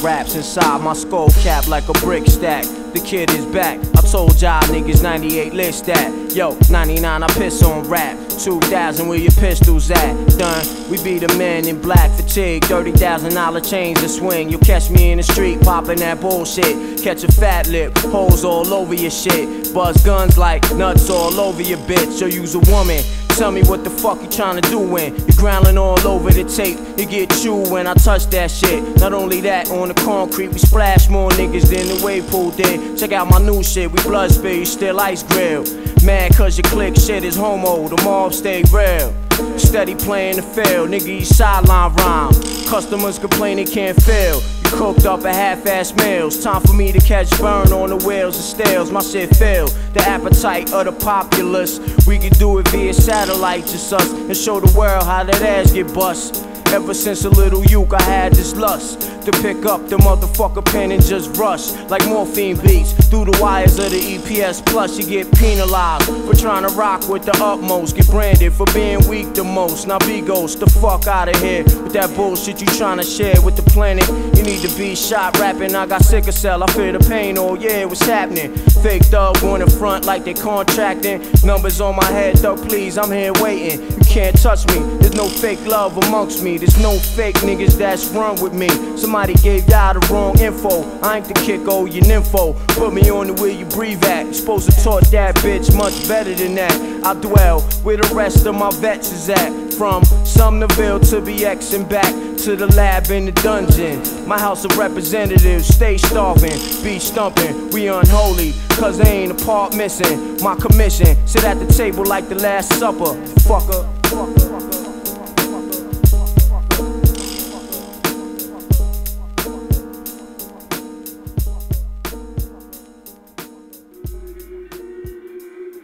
Raps inside my skull cap like a brick stack. The kid is back. I told y'all niggas 98 list that. Yo, 99 I piss on rap. 2000 where your pistols at? Done. We be the men in black fatigue. $30,000 chains to swing. You'll catch me in the street popping that bullshit. Catch a fat lip, holes all over your shit. Buzz guns like nuts all over your bitch. Yo, you's a woman. Tell me what the fuck you tryna do when you're growling all over the tape. You get chewed when I touch that shit. Not only that, on the concrete we splash more niggas than the wave pool did. Check out my new shit, we blood spill, you still ice grill. Mad cause your click shit is homo, the mob stay real. Steady playing the field, nigga you sideline rhyme. Customers complain they can't fill. You cooked up at half-ass meals. Time for me to catch burn on the wheels and stairs. My shit filled, the appetite of the populace. We could do it via satellite, just us, and show the world how that ass get bust. Ever since a little uke I had this lust to pick up the motherfucker pen and just rush like morphine beats through the wires of the EPS plus. You get penalized for trying to rock with the utmost, get branded for being weak the most. Now be ghost the fuck out of here with that bullshit you trying to share with the planet. You need to be shot rapping, I got sickle cell, I feel the pain, oh yeah what's happening. Fake thug on the front like they contracting. Numbers on my head though please, I'm here waiting. You can't touch me, there's no fake love amongst me. There's no fake niggas that's run with me. Somebody gave y'all the wrong info. I ain't the kick-o, you nympho. Put me on the way you breathe at. You're supposed to taught that bitch much better than that. I dwell where the rest of my vets is at. From Sumnerville to BX and back to the lab in the dungeon. My house of representatives stay starving, be stumping. We unholy, cause they ain't a part missing. My commission, sit at the table like the Last Supper. Fucker.